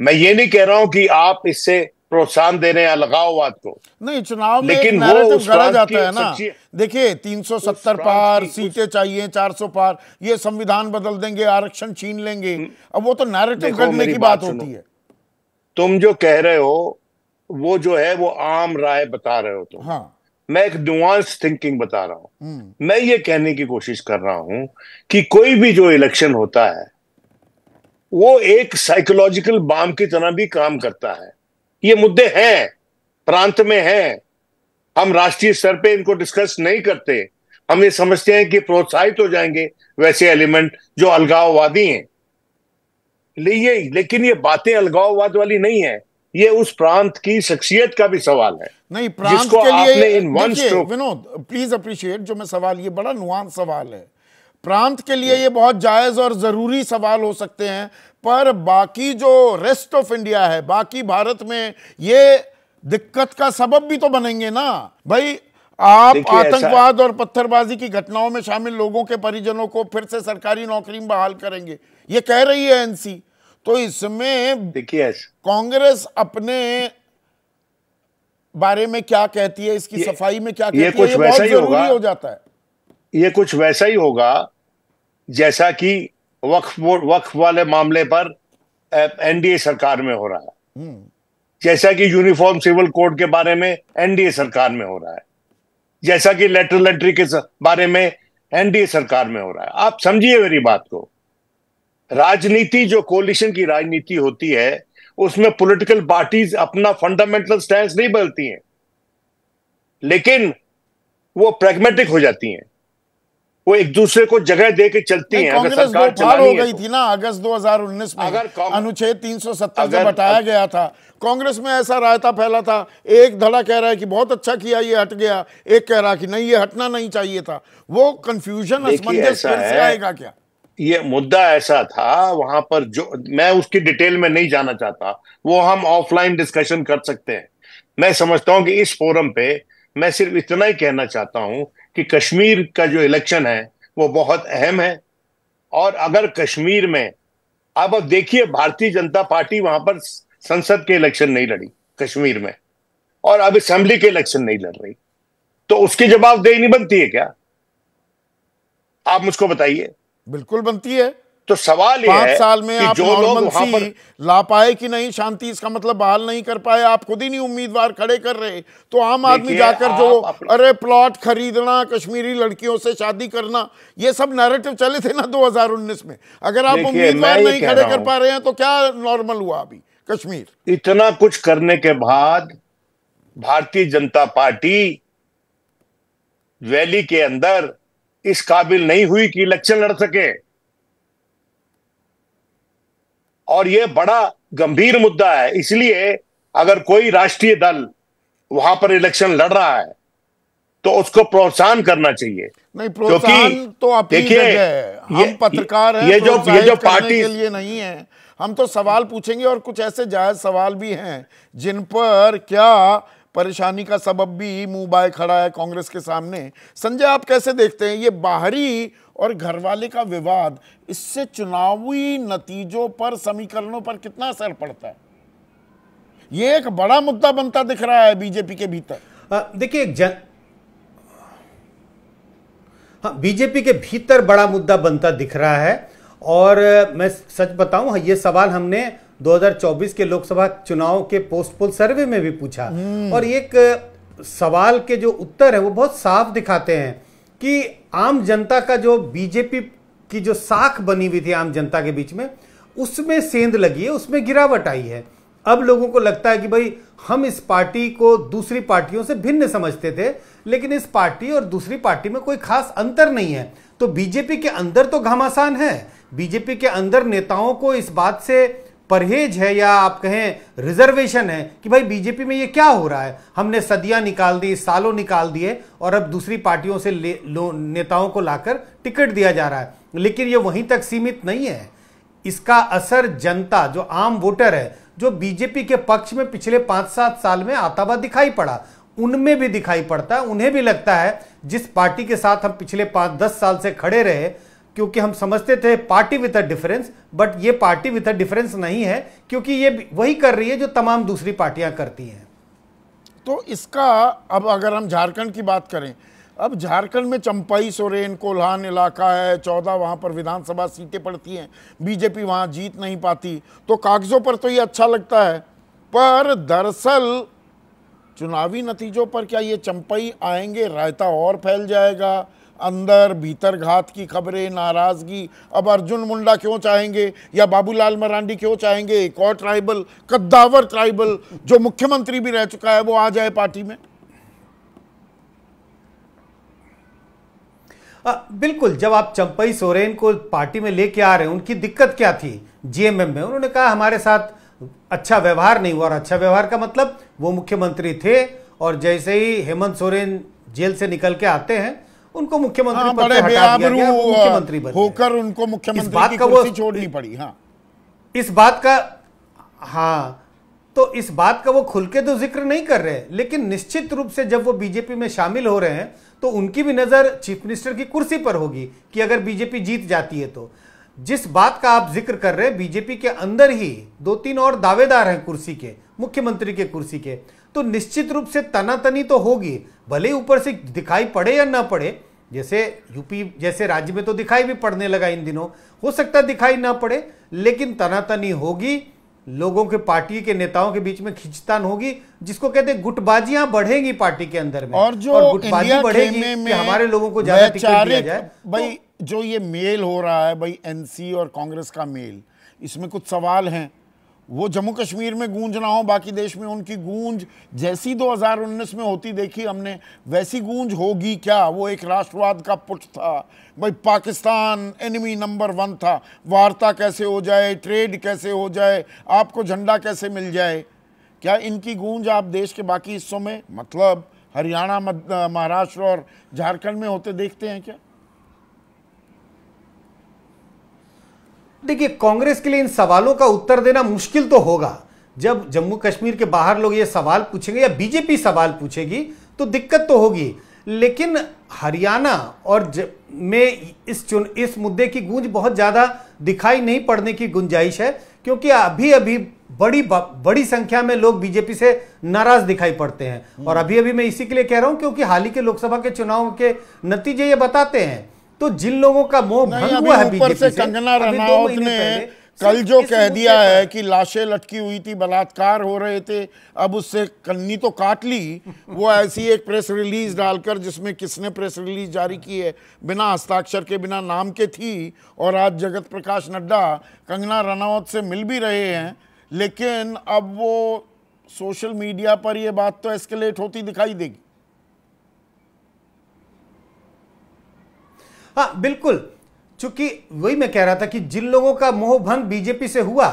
मैं ये नहीं कह रहा हूं कि आप इससे प्रोत्साहन दे रहे हैं, लगाओ बात को नहीं, चुनाव में लेकिन वो गढ़ा जाता है ना। देखिए तीन सौ सत्तर पार सीटें चाहिए, चार सौ पार, ये संविधान बदल देंगे, आरक्षण छीन लेंगे, अब वो तो नैरेटिव गढ़ने की बात होती है। तुम जो कह रहे हो वो जो है वो आम राय बता रहे हो तुम तो। हाँ। मैं एक नुआंस थिंकिंग बता रहा हूँ। मैं ये कहने की कोशिश कर रहा हूँ कि कोई भी जो इलेक्शन होता है वो एक साइकोलॉजिकल बम की तरह भी काम करता है। ये मुद्दे हैं, प्रांत में हैं, हम राष्ट्रीय स्तर पे इनको डिस्कस नहीं करते। हम ये समझते हैं कि प्रोत्साहित हो जाएंगे वैसे एलिमेंट जो अलगाववादी हैं। लिए लेकिन ये बातें अलगाववाद वाली नहीं है, ये उस प्रांत की शख्सियत का भी सवाल है। नहीं, प्रांत के लिए विनोद प्लीज अप्रिशिएट जो मैं सवाल, ये बड़ा नुआंस सवाल है। प्रांत के लिए ये बहुत जायज और जरूरी सवाल हो सकते हैं, पर बाकी जो रेस्ट ऑफ इंडिया है, बाकी भारत में, ये दिक्कत का सबब भी तो बनेंगे ना भाई। आप आतंकवाद और पत्थरबाजी की घटनाओं में शामिल लोगों के परिजनों को फिर से सरकारी नौकरी में बहाल करेंगे, ये कह रही है एनसी। तो इसमें कांग्रेस अपने बारे में क्या कहती है, इसकी सफाई में क्या कहती है, ये बहुत जरूरी हो जाता है। ये कुछ वैसा ही होगा जैसा कि वक्फ वक्फ वाले मामले पर एनडीए सरकार में हो रहा है, जैसा कि यूनिफॉर्म सिविल कोड के बारे में एनडीए सरकार में हो रहा है, जैसा कि लेटरल एंट्री के बारे में एनडीए सरकार में हो रहा है। आप समझिए मेरी बात को, राजनीति जो कोलिशन की राजनीति होती है उसमें पॉलिटिकल पार्टीज अपना फंडामेंटल स्टैंड नहीं बदलती हैं, लेकिन वो प्रैग्मेटिक हो जाती हैं, वो एक दूसरे को जगह दे के चलती है। कांग्रेस दो पार हो गई थी ना अगस्त दो हज़ार उन्नीस में, अगर अनुच्छेद तीन सौ सत्तर से बताया गया था। कांग्रेस में ऐसा रायता फैला था, एक धड़ा कह रहा है कि बहुत अच्छा किया ये हट गया, एक कह रहा कि नहीं ये हटना नहीं चाहिए था। वो कंफ्यूजन असमंजस से आएगा क्या? ये मुद्दा ऐसा था वहां पर, जो मैं उसकी डिटेल में नहीं जाना चाहता, वो हम ऑफलाइन डिस्कशन कर सकते हैं। मैं समझता हूँ कि इस फोरम पे मैं सिर्फ इतना ही कहना चाहता हूँ कि कश्मीर का जो इलेक्शन है वो बहुत अहम है, और अगर कश्मीर में आप अब देखिए भारतीय जनता पार्टी वहां पर संसद के इलेक्शन नहीं लड़ी कश्मीर में, और अब असेंबली के इलेक्शन नहीं लड़ रही, तो उसकी जवाबदेही नहीं बनती है क्या? आप मुझको बताइए। बिल्कुल बनती है। तो सवाल ये है, साल में आप जो लोग वहां पर ला पाए कि नहीं शांति, इसका मतलब बहाल नहीं कर पाए, आप खुद ही नहीं उम्मीदवार खड़े कर रहे, तो आम आदमी जाकर जो अरे प्लॉट खरीदना, कश्मीरी लड़कियों से शादी करना, ये सब नैरेटिव चले थे ना दो हज़ार उन्नीस में। अगर आप उम्मीदवार नहीं खड़े कर पा रहे हैं तो क्या नॉर्मल हुआ? अभी कश्मीर। इतना कुछ करने के बाद भारतीय जनता पार्टी वैली के अंदर इस काबिल नहीं हुई कि इलेक्शन लड़ सके, और यह बड़ा गंभीर मुद्दा है। इसलिए अगर कोई राष्ट्रीय दल वहां पर इलेक्शन लड़ रहा है तो उसको प्रोत्साहन करना चाहिए। नहीं, प्रोत्साहन तो अपनी जगह है, हम पत्रकार हैं, ये जो ये जो पार्टी के लिए नहीं है, हम तो सवाल पूछेंगे और कुछ ऐसे जायज सवाल भी हैं जिन पर क्या परेशानी का सबब भी मुंह बाय खड़ा है कांग्रेस के सामने। संजय, आप कैसे देखते हैं ये बाहरी और घरवाले का विवाद, इससे चुनावी नतीजों पर, समीकरणों पर कितना असर पड़ता है? ये एक बड़ा मुद्दा बनता दिख रहा है बीजेपी के भीतर। देखिए जन हाँ बीजेपी के भीतर बड़ा मुद्दा बनता दिख रहा है, और मैं सच बताऊं ये सवाल हमने दो हज़ार चौबीस के लोकसभा चुनाव के पोस्ट पोल सर्वे में भी पूछा, और एक सवाल के जो उत्तर है वो बहुत साफ दिखाते हैं कि आम जनता का जो बीजेपी की जो साख बनी हुई थी आम जनता के बीच में, उसमें सेंध लगी है, उसमें गिरावट आई है। अब लोगों को लगता है कि भाई हम इस पार्टी को दूसरी पार्टियों से भिन्न समझते थे, लेकिन इस पार्टी और दूसरी पार्टी में कोई खास अंतर नहीं है। तो बीजेपी के अंदर तो घमासान है, बीजेपी के अंदर नेताओं को इस बात से परहेज है, या आप कहें रिजर्वेशन है कि भाई बीजेपी में ये क्या हो रहा है, हमने सदियां निकाल दी, सालों निकाल दिए, और अब दूसरी पार्टियों से नेताओं को लाकर टिकट दिया जा रहा है। लेकिन ये वहीं तक सीमित नहीं है, इसका असर जनता जो आम वोटर है, जो बीजेपी के पक्ष में पिछले पांच सात साल में आता हुआ दिखाई पड़ा, उनमें भी दिखाई पड़ता है। उन्हें भी लगता है जिस पार्टी के साथ हम पिछले पांच दस साल से खड़े रहे, क्योंकि हम समझते थे party with a difference, but ये पार्टी विद अ डिफरेंस नहीं है, क्योंकि ये वही कर रही है जो तमाम दूसरी पार्टियां करती हैं। तो इसका अब अगर हम झारखंड की बात करें, अब झारखंड में चंपाई सोरेन कोल्हान इलाका है, चौदह वहाँ पर विधानसभा सीटें पड़ती हैं, बीजेपी वहाँ जीत नहीं पाती, तो कागज़ों पर तो ये अच्छा लगता है, पर दरअसल चुनावी नतीजों पर क्या ये चंपाई आएंगे रायता और फैल जाएगा? अंदर भीतर घात की खबरें, नाराज़गी। अब अर्जुन मुंडा क्यों चाहेंगे या बाबूलाल मरांडी क्यों चाहेंगे एक और ट्राइबल, कद्दावर ट्राइबल जो मुख्यमंत्री भी रह चुका है, वो आ जाए पार्टी में? आ, बिल्कुल, जब आप चंपाई सोरेन को पार्टी में लेके आ रहे हैं, उनकी दिक्कत क्या थी जेएमएम में? उन्होंने कहा हमारे साथ अच्छा व्यवहार नहीं हुआ, और अच्छा व्यवहार का मतलब वो मुख्यमंत्री थे, और जैसे ही हेमंत सोरेन जेल से निकल के आते हैं उनको मुख्यमंत्री पद से हटा दिया गया, मुख्यमंत्री बन होकर उनको मुख्यमंत्री की कुर्सी छोड़नी पड़ी। हाँ, इस बात का हाँ तो इस बात का वो खुल के तो जिक्र नहीं कर रहे, लेकिन निश्चित रूप से जब वो बीजेपी में शामिल हो रहे हैं तो उनकी भी नजर चीफ मिनिस्टर की कुर्सी पर होगी कि अगर बीजेपी जीत जाती है तो। जिस बात का आप जिक्र कर रहे हैं, बीजेपी के अंदर ही दो तीन और दावेदार हैं कुर्सी के, मुख्यमंत्री के कुर्सी के, तो निश्चित रूप से तनातनी तो होगी, भले ऊपर से दिखाई पड़े या ना पड़े। जैसे यूपी जैसे राज्य में तो दिखाई भी पड़ने लगा इन दिनों, हो सकता है दिखाई ना पड़े, लेकिन तनातनी होगी, लोगों के पार्टी के नेताओं के बीच में खिंचतान होगी, जिसको कहते हैं गुटबाजियां बढ़ेंगी पार्टी के अंदर में, और जो और गुटबाजी बढ़ेगी कि हमारे लोगों को ज्यादा टिकट दिया जाए। भाई तो, जो ये मेल हो रहा है, भाई एनसी और कांग्रेस का मेल, इसमें कुछ सवाल हैं। वो जम्मू कश्मीर में गूंज ना हो, बाकी देश में उनकी गूंज जैसी दो हज़ार उन्नीस में होती देखी हमने, वैसी गूंज होगी क्या? वो एक राष्ट्रवाद का पुट था, भाई पाकिस्तान एनिमी नंबर वन था, वार्ता कैसे हो जाए, ट्रेड कैसे हो जाए, आपको झंडा कैसे मिल जाए। क्या इनकी गूंज आप देश के बाकी हिस्सों में, मतलब हरियाणा, महाराष्ट्र और झारखंड में होते देखते हैं क्या? देखिए, कांग्रेस के लिए इन सवालों का उत्तर देना मुश्किल तो होगा। जब जम्मू कश्मीर के बाहर लोग ये सवाल पूछेंगे या बीजेपी सवाल पूछेगी तो दिक्कत तो होगी, लेकिन हरियाणा और में इस चुन इस मुद्दे की गूंज बहुत ज़्यादा दिखाई नहीं पड़ने की गुंजाइश है, क्योंकि अभी अभी बड़ी बड़ी संख्या में लोग बीजेपी से नाराज दिखाई पड़ते हैं। और अभी अभी मैं इसी के लिए कह रहा हूँ क्योंकि हाल ही के लोकसभा के चुनाव के नतीजे ये बताते हैं। तो जिन लोगों का मोह भंग हुआ है बीजेपी से, कंगना रनावत ने कल जो कह दिया है कि लाशें लटकी हुई थी, बलात्कार हो रहे थे, अब उससे कन्नी तो काट ली। वो ऐसी एक प्रेस रिलीज डालकर, जिसमें किसने प्रेस रिलीज जारी की है, बिना हस्ताक्षर के, बिना नाम के थी, और आज जगत प्रकाश नड्डा कंगना रनावत से मिल भी रहे हैं, लेकिन अब वो सोशल मीडिया पर ये बात तो एस्केलेट होती दिखाई देगी। हाँ बिल्कुल, चूंकि वही मैं कह रहा था कि जिन लोगों का मोहभंग बीजेपी से हुआ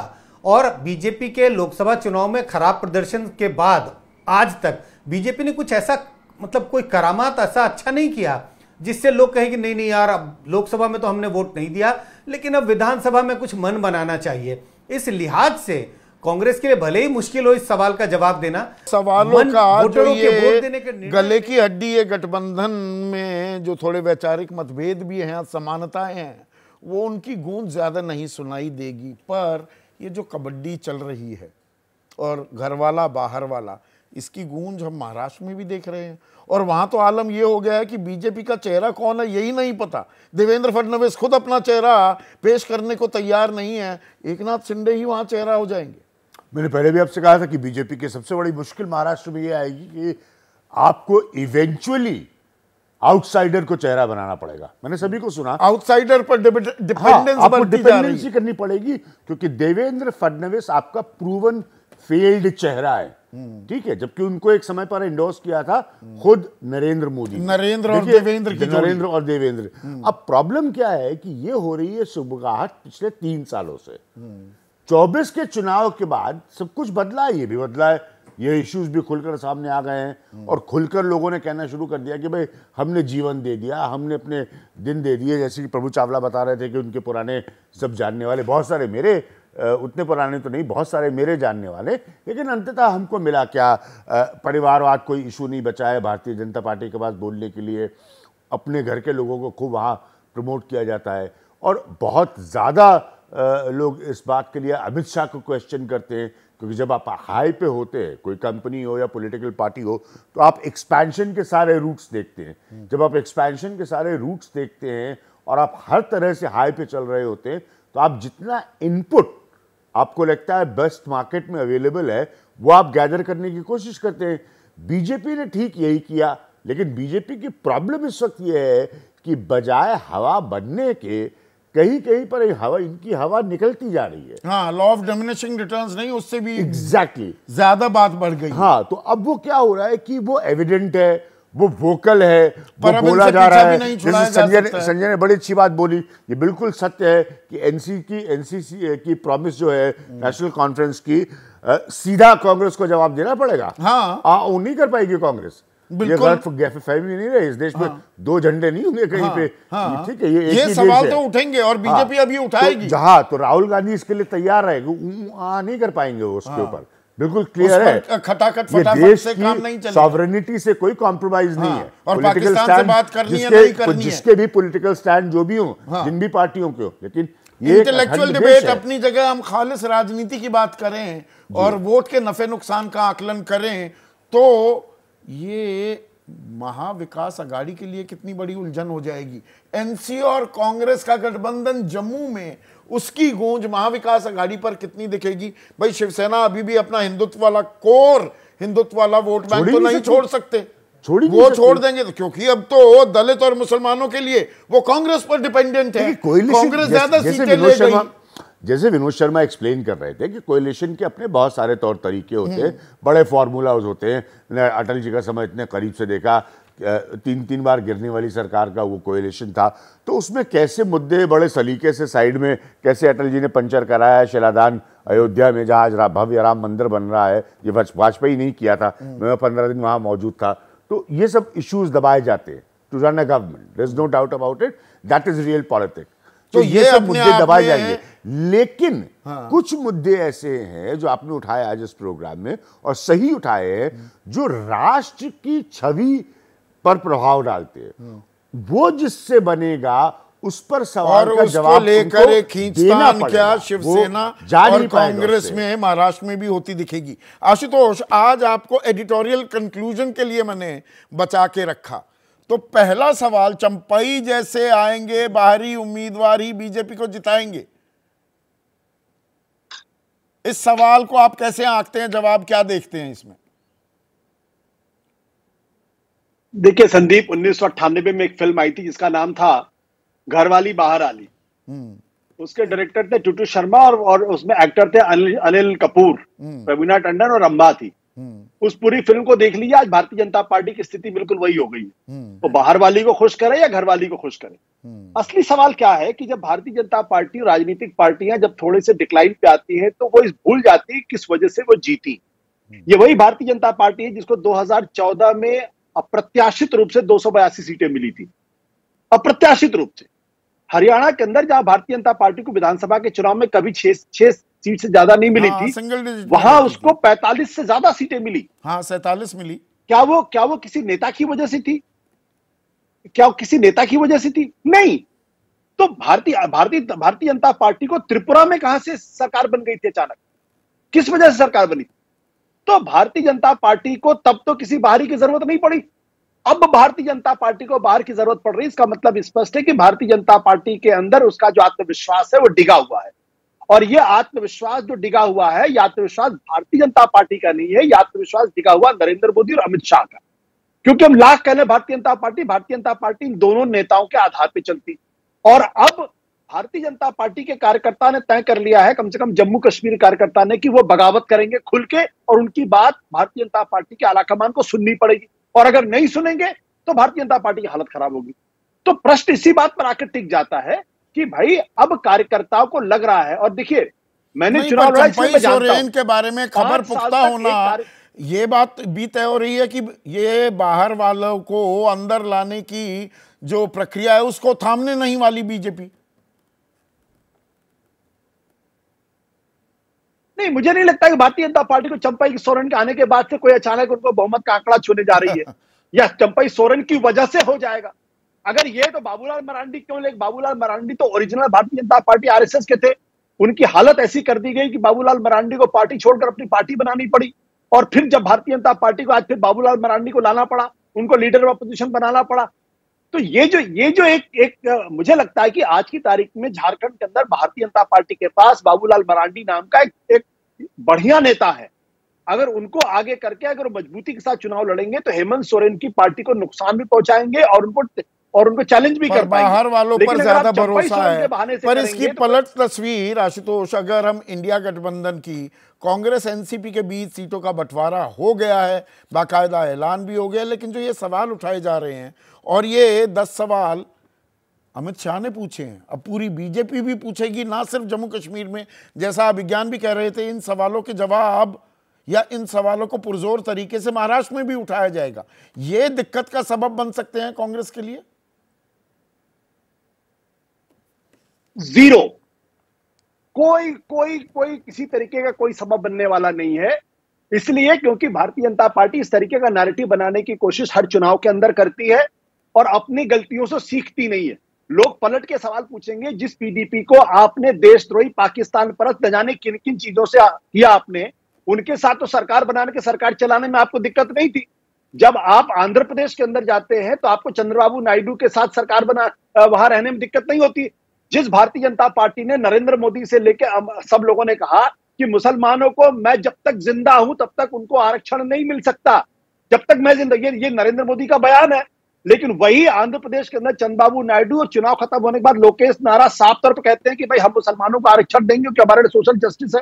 और बीजेपी के लोकसभा चुनाव में खराब प्रदर्शन के बाद आज तक बीजेपी ने कुछ ऐसा मतलब कोई करामात ऐसा अच्छा नहीं किया जिससे लोग कहें कि नहीं नहीं यार, अब लोकसभा में तो हमने वोट नहीं दिया लेकिन अब विधानसभा में कुछ मन बनाना चाहिए। इस लिहाज से कांग्रेस के लिए भले ही मुश्किल हो इस सवाल का जवाब देना। सवालों का जो ये वोट देने के गले की हड्डी ये गठबंधन में जो थोड़े वैचारिक मतभेद भी हैं, असमानताएं हैं, वो उनकी गूंज ज्यादा नहीं सुनाई देगी। पर ये जो कबड्डी चल रही है और घर वाला बाहर वाला, इसकी गूंज हम महाराष्ट्र में भी देख रहे हैं। और वहाँ तो आलम ये हो गया है कि बीजेपी का चेहरा कौन है यही नहीं पता। देवेंद्र फडणवीस खुद अपना चेहरा पेश करने को तैयार नहीं है, एकनाथ शिंदे ही वहाँ चेहरा हो जाएंगे। मैंने पहले भी आपसे कहा था कि बीजेपी की सबसे बड़ी मुश्किल महाराष्ट्र में ये आएगी कि आपको इवेंचुअली आउटसाइडर को चेहरा बनाना पड़ेगा। मैंने सभी को सुना आउटसाइडर पर डिपेंडेंस, आपको डिपेंडेंसी करनी पड़ेगी क्योंकि देवेंद्र फडणवीस आपका प्रूवन फेल्ड चेहरा है, ठीक है, जबकि उनको एक समय पर एंडोर्स किया था खुद नरेंद्र मोदी, नरेंद्र और देवेंद्र की नरेंद्र और देवेंद्र अब प्रॉब्लम क्या है कि ये हो रही है सुबगाहट पिछले तीन सालों से। चौबीस के चुनाव के बाद सब कुछ बदला है, ये भी बदला है, ये इश्यूज भी खुलकर सामने आ गए हैं और खुलकर लोगों ने कहना शुरू कर दिया कि भाई हमने जीवन दे दिया, हमने अपने दिन दे दिए। जैसे कि प्रभु चावला बता रहे थे कि उनके पुराने सब जानने वाले, बहुत सारे मेरे उतने पुराने तो नहीं, बहुत सारे मेरे जानने वाले, लेकिन अंततः हमको मिला क्या, परिवारवाद कोई इशू नहीं बचा है भारतीय जनता पार्टी के पास बोलने के लिए। अपने घर के लोगों को खूब वहाँ प्रमोट किया जाता है और बहुत ज़्यादा लोग इस बात के लिए अमित शाह को क्वेश्चन करते हैं क्योंकि जब आप हाई पे होते हैं, कोई कंपनी हो या पॉलिटिकल पार्टी हो, तो आप एक्सपेंशन के सारे रूट्स देखते हैं। जब आप एक्सपेंशन के सारे रूट्स देखते हैं और आप हर तरह से हाई पे चल रहे होते हैं तो आप जितना इनपुट आपको लगता है बेस्ट मार्केट में अवेलेबल है वो आप गैदर करने की कोशिश करते हैं। बीजेपी ने ठीक यही किया, लेकिन बीजेपी की प्रॉब्लम इस वक्त ये है कि बजाय हवा बनने के कहीं कहीं पर हवा, इनकी हवा निकलती जा रही है। हाँ, लॉ ऑफ डिमिनिशिंग रिटर्न्स नहीं, उससे भी एग्जैक्टली exactly. ज्यादा बात बढ़ गई। हाँ, तो अब वो क्या हो रहा है कि वो एविडेंट है, वो वोकल है, वो बोला जा रहा है। जैसे संजय ने संजय ने बड़ी अच्छी बात बोली, ये बिल्कुल सत्य है कि एनसी की एनसीसी की प्रॉमिस जो है नेशनल कॉन्फ्रेंस की, सीधा कांग्रेस को जवाब देना पड़ेगा। हाँ, वो नहीं कर पाएगी कांग्रेस, ये गलत फहमी नहीं रहे, इस देश में दो झंडे नहीं होंगे कहीं पे, ठीक है, ये ये सवाल तो उठेंगे और बीजेपी अभी उठाएगी। जहाँ तो राहुल गांधी इसके लिए तैयार रहेगा, नहीं कर पाएंगे वो, उसके ऊपर बिल्कुल क्लियर है, खटाखट फटाफट से काम नहीं चलेगा। सॉवरेनिटी से कोई कॉम्प्रोमाइज नहीं है और पाकिस्तान से बात करनी है नहीं करनी है, जिसके भी पॉलिटिकल स्टैंड जो भी हो, जिन भी पार्टियों के हो, लेकिन इंटेलेक्चुअल डिबेट अपनी जगह, हम खालिस राजनीति की बात करें और वोट के नफे नुकसान का आकलन करें तो ये महाविकास आघाड़ी के लिए कितनी बड़ी उलझन हो जाएगी। एनसी और कांग्रेस का गठबंधन जम्मू में, उसकी गूंज महाविकास आघाड़ी पर कितनी दिखेगी। भाई शिवसेना अभी भी अपना हिंदुत्व वाला कोर, हिंदुत्व वाला वोट बैंक तो नहीं छोड़ सकते, छोड़ी वो छोड़ देंगे तो, क्योंकि अब तो दलित और मुसलमानों के लिए वो कांग्रेस पर डिपेंडेंट है, कांग्रेस ज्यादा सीटें ले गई। जैसे विनोद शर्मा एक्सप्लेन कर रहे थे कि कोएलिशन के अपने बहुत सारे तौर तरीके होते हैं, बड़े फार्मूलाज होते हैं। अटल जी का समय इतने करीब से देखा, तीन तीन बार गिरने वाली सरकार का वो कोएलिशन था, तो उसमें कैसे मुद्दे बड़े सलीके से साइड में, कैसे अटल जी ने पंचर कराया है शिलादान अयोध्या में जहाँ आज भव्य राम मंदिर बन रहा है, ये वाजपेयी नहीं किया था, मैं पंद्रह दिन वहाँ मौजूद था। तो ये सब इशूज़ दबाए जाते हैं to run a government, there is no doubt about it, that is real politics. तो ये सब मुद्दे दबाए जाएंगे, लेकिन हाँ। कुछ मुद्दे ऐसे हैं जो आपने उठाए आज इस प्रोग्राम में और सही उठाए हैं, जो राष्ट्र की छवि पर प्रभाव डालते हैं, वो जिससे बनेगा उस पर सवाल का जवाब लेकर खींचतान क्या शिवसेना और कांग्रेस में, महाराष्ट्र में भी होती दिखेगी। आशुतोष, आज आपको एडिटोरियल कंक्लूजन के लिए मैंने बचा के रखा, तो पहला सवाल, चंपाई जैसे आएंगे बाहरी उम्मीदवार ही बीजेपी को जिताएंगे, इस सवाल को आप कैसे आंकते हैं, जवाब क्या देखते हैं इसमें? देखिए संदीप, उन्नीस सौ अट्ठानबे में एक फिल्म आई थी जिसका नाम था घरवाली बाहर आली, उसके डायरेक्टर थे टुटू शर्मा और, और उसमें एक्टर थे अनिल, अनिल कपूर, रवीना टंडन और अम्बा थी। उस पूरी फिल्म को देख लीजिए। आज भारतीय जनता पार्टी की स्थिति बिल्कुल वही हो गई है। वो बाहर वाली को खुश करे या घर वाली को खुश करे। असली सवाल क्या है कि जब भारतीय जनता पार्टी और राजनीतिक पार्टियां जब थोड़े से डिक्लाइन पे आती है तो वो इस भूल जाती है किस वजह से वो जीती। ये वही भारतीय जनता पार्टी है जिसको दो हज़ार चौदह में अप्रत्याशित रूप से दो सौ बयासी सीटें मिली थी। अप्रत्याशित रूप से हरियाणा के अंदर जहां भारतीय जनता पार्टी को विधानसभा के चुनाव में कभी छह छह सीट से ज्यादा नहीं मिली हाँ, थी, वहां उसको पैंतालीस से ज्यादा सीटें मिली। हाँ, सैंतालीस मिली। क्या वो क्या वो किसी नेता की वजह से थी? क्या वो किसी नेता की वजह से थी? नहीं। तो भारतीय भारतीय भारतीय जनता पार्टी को त्रिपुरा में कहां से सरकार बन गई थी अचानक? किस वजह से सरकार बनी? तो भारतीय जनता पार्टी को तब तो किसी बाहरी की जरूरत नहीं पड़ी। अब भारतीय जनता पार्टी को बाहर की जरूरत पड़ रही है। इसका मतलब स्पष्ट है कि भारतीय जनता पार्टी के अंदर उसका जो आत्मविश्वास है वो डिगा हुआ है। और ये आत्मविश्वास जो डिगा हुआ है, ये आत्मविश्वास भारतीय जनता पार्टी का नहीं है, ये आत्मविश्वास डिगा हुआ नरेंद्र मोदी और अमित शाह का। क्योंकि हम लाख कहने भारतीय जनता पार्टी भारतीय जनता पार्टी इन दोनों नेताओं के आधार पर चलती। और अब भारतीय जनता पार्टी के कार्यकर्ता ने तय कर लिया है, कम से कम जम्मू कश्मीर कार्यकर्ता ने, कि वो बगावत करेंगे खुल के और उनकी बात भारतीय जनता पार्टी के आलाकमान को सुननी पड़ेगी। और अगर नहीं सुनेंगे तो भारतीय जनता पार्टी की हालत खराब होगी। तो प्रश्न इसी बात पर आकर टिक जाता है कि भाई अब कार्यकर्ताओं को लग रहा है। और देखिए, मैंने चुनाव चंपाई सोरेन के बारे में खबर पुख्ता होना, ये बात भी तय हो रही है कि ये बाहर वालों को अंदर लाने की जो प्रक्रिया है उसको थामने नहीं वाली बीजेपी। नहीं, मुझे नहीं लगता कि भारतीय जनता पार्टी को चंपाई सोरेन के आने के बाद से कोई अचानक उनको बहुमत का आंकड़ा छूने जा रही है या चंपाई सोरेन की वजह से हो जाएगा। अगर ये तो बाबूलाल मरांडी क्यों ले? बाबूलाल मरांडी तो original Bharatiya Janata party RSS के थे। उनकी हालत ऐसी कर दी गई कि बाबूलाल मरांडी को पार्टी छोड़कर अपनी पार्टी बनानी पड़ी। और फिर जब भारतीय जनता पार्टी को आज फिर बाबूलाल मरांडी को लाना पड़ा, उनको लीडर ऑफ अपोजिशन बनाना पड़ा। तो ये जो ये जो एक एक मुझे लगता है कि आज की तारीख में झारखंड के अंदर भारतीय जनता पार्टी के पास बाबूलाल मरांडी नाम का एक, एक बढ़िया नेता है। अगर उनको आगे करके अगर मजबूती के साथ चुनाव लड़ेंगे तो हेमंत सोरेन की पार्टी को नुकसान भी पहुंचाएंगे और उनको और उनको चैलेंज भी कर पाएंगे। बाहर वालों पर ज्यादा भरोसा है, पर इसकी पलट तस्वीर आशुतोष, अगर हम इंडिया गठबंधन की कांग्रेस एनसीपी के बीच सीटों का बंटवारा हो गया है, बाकायदा ऐलान भी हो गया, लेकिन जो ये सवाल उठाए जा रहे हैं और ये दस सवाल अमित शाह ने पूछे हैं, अब पूरी बीजेपी भी पूछेगी, ना सिर्फ जम्मू कश्मीर में, जैसा विज्ञान भी कह रहे थे। इन सवालों के जवाब या इन सवालों को पुरजोर तरीके से महाराष्ट्र में भी उठाया जाएगा। ये दिक्कत का सबब बन सकते हैं कांग्रेस के लिए। जीरो, कोई कोई कोई किसी तरीके का कोई सबब बनने वाला नहीं है। इसलिए क्योंकि भारतीय जनता पार्टी इस तरीके का नैरेटिव बनाने की कोशिश हर चुनाव के अंदर करती है और अपनी गलतियों से सीखती नहीं है। लोग पलट के सवाल पूछेंगे, जिस पीडीपी को आपने देशद्रोही, पाकिस्तान परस्त, न जाने किन किन चीजों से किया आपने, उनके साथ तो सरकार बनाने के, सरकार चलाने में आपको दिक्कत नहीं थी। जब आप आंध्र प्रदेश के अंदर जाते हैं तो आपको चंद्रबाबू नायडू के साथ सरकार बना वहां रहने में दिक्कत नहीं होती। जिस भारतीय जनता पार्टी ने नरेंद्र मोदी से लेकर सब लोगों ने कहा कि मुसलमानों को मैं जब तक जिंदा हूं तब तक उनको आरक्षण नहीं मिल सकता, जब तक मैं जिंदा, ये, ये नरेंद्र मोदी का बयान है। लेकिन वही आंध्र प्रदेश के अंदर चंद्रबाबू नायडू और चुनाव खत्म होने के बाद लोकेश नारा साफ तौर पर कहते हैं कि भाई हम मुसलमानों को आरक्षण देंगे क्योंकि हमारे सोशल जस्टिस है।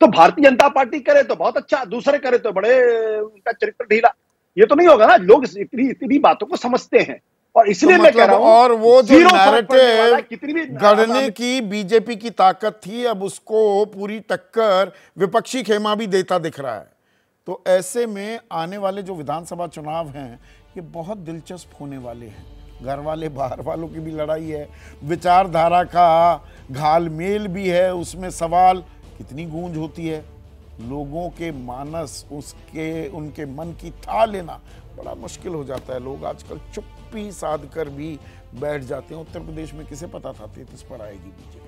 तो भारतीय जनता पार्टी करे तो बहुत अच्छा, दूसरे करे तो बड़े उनका चरित्र ढीला। ये तो नहीं होगा ना। लोग इतनी इतनी बातों को समझते हैं और इसलिए तो मैं मतलब कह रहा हूं, और वो जो नैरेटिव कितनी गढ़ने की बीजेपी की ताकत थी, अब उसको पूरी टक्कर विपक्षी खेमा भी देता दिख रहा है। तो ऐसे में आने वाले जो विधानसभा चुनाव हैं ये बहुत दिलचस्प होने वाले हैं। घर वाले बाहर वालों की भी लड़ाई है, विचारधारा का घालमेल भी है, उसमें सवाल कितनी गूंज होती है, लोगों के मानस, उसके उनके मन की था लेना बड़ा मुश्किल हो जाता है। लोग आजकल चुप्पी साध कर भी बैठ जाते हैं। उत्तर प्रदेश में किसे पता था तैंतीस पर आएगी बीजेपी।